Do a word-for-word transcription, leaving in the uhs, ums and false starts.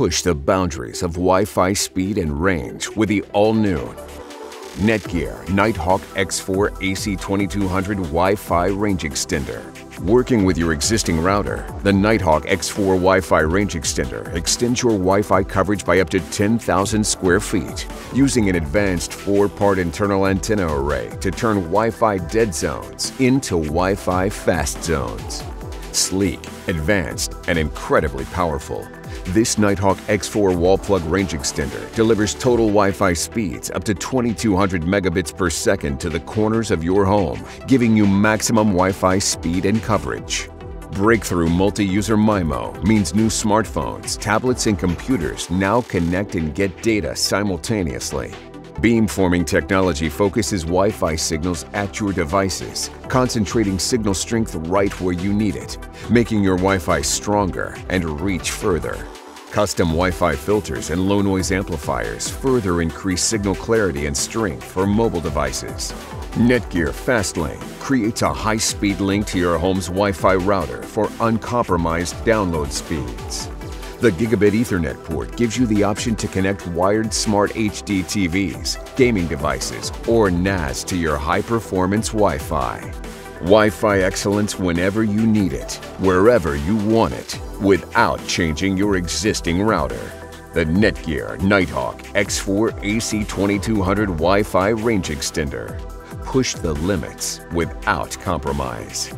push the boundaries of Wi-Fi speed and range with the all-new Netgear Nighthawk X four A C twenty-two hundred Wi-Fi Range Extender. Working with your existing router, the Nighthawk X four Wi-Fi Range Extender extends your Wi-Fi coverage by up to ten thousand square feet, using an advanced four-part internal antenna array to turn Wi-Fi dead zones into Wi-Fi fast zones. Sleek, advanced, and incredibly powerful, this Nighthawk X four wall plug range extender delivers total Wi-Fi speeds up to twenty-two hundred megabits per second to the corners of your home, giving you maximum Wi-Fi speed and coverage. Breakthrough multi-user MIMO means new smartphones, tablets, and computers now connect and get data simultaneously. Beamforming technology focuses Wi-Fi signals at your devices, concentrating signal strength right where you need it, making your Wi-Fi stronger and reach further. Custom Wi-Fi filters and low-noise amplifiers further increase signal clarity and strength for mobile devices. Netgear FastLane creates a high-speed link to your home's Wi-Fi router for uncompromised download speeds. The Gigabit Ethernet port gives you the option to connect wired smart H D T Vs, gaming devices, or N A S to your high-performance Wi-Fi. Wi-Fi excellence whenever you need it, wherever you want it, without changing your existing router. The Netgear Nighthawk X four A C twenty-two hundred Wi-Fi Range Extender. Push the limits without compromise.